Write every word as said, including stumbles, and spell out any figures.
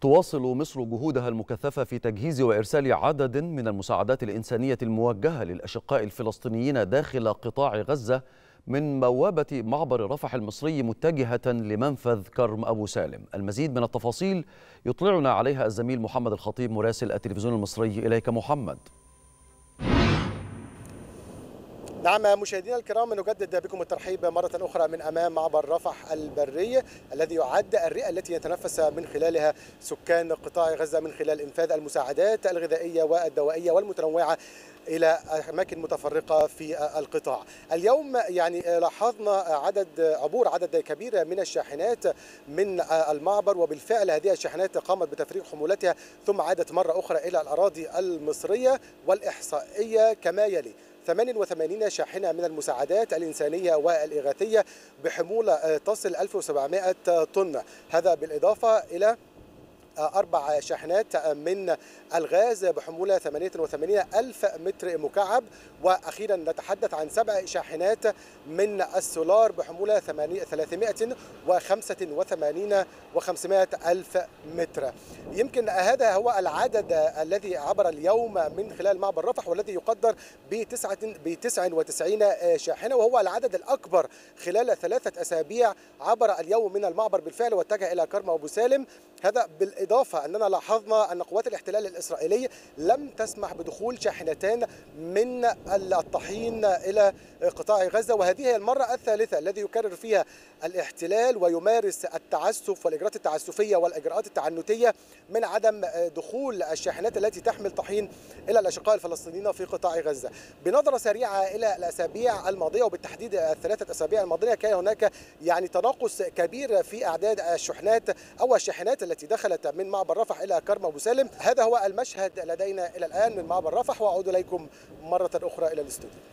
تواصل مصر جهودها المكثفة في تجهيز وإرسال عدد من المساعدات الإنسانية الموجهة للأشقاء الفلسطينيين داخل قطاع غزة من بوابة معبر رفح المصري متجهة لمنفذ كرم أبو سالم. المزيد من التفاصيل يطلعنا عليها الزميل محمد الخطيب مراسل التلفزيون المصري. إليك محمد. نعم مشاهدينا الكرام، نجدد بكم الترحيب مرة أخرى من أمام معبر رفح البري الذي يعد الرئة التي يتنفس من خلالها سكان قطاع غزة من خلال إنفاذ المساعدات الغذائية والدوائية والمتنوعة إلى أماكن متفرقة في القطاع. اليوم يعني لاحظنا عدد عبور عدد كبير من الشاحنات من المعبر، وبالفعل هذه الشاحنات قامت بتفريغ حمولتها ثم عادت مرة أخرى إلى الأراضي المصرية والإحصائية كما يلي: ثمانية وثمانين شاحنة من المساعدات الإنسانية والإغاثية بحمولة تصل ألف وسبعمائة طن، هذا بالإضافة إلى أربع شاحنات من الغاز بحمولة ثمانية وثمانين ألف متر مكعب، وأخيرا نتحدث عن سبع شاحنات من السولار بحمولة ثلاثمائة وخمسة وثمانين وخمسمائة ألف متر. يمكن هذا هو العدد الذي عبر اليوم من خلال معبر رفح، والذي يقدر ب تسعة وتسعين شاحنة، وهو العدد الأكبر خلال ثلاثة أسابيع عبر اليوم من المعبر بالفعل واتجه إلى كرم أبو سالم. هذا بالإضافة أننا لاحظنا أن قوات الاحتلال الإسرائيلي لم تسمح بدخول شاحنتان من الطحين إلى قطاع غزة، وهذه هي المرة الثالثة الذي يكرر فيها الاحتلال ويمارس التعسف والإجراءات التعسفية والإجراءات التعنتية من عدم دخول الشاحنات التي تحمل طحين إلى الأشقاء الفلسطينيين في قطاع غزة. بنظرة سريعة إلى الأسابيع الماضية وبالتحديد الثلاثة أسابيع الماضية، كان هناك يعني تناقص كبير في أعداد الشحنات أو الشاحنات التي دخلت من معبر رفح إلى كرم أبو سالم. هذا هو المشهد لدينا إلى الآن من معبر رفح، وأعود إليكم مرة أخرى إلى الاستوديو.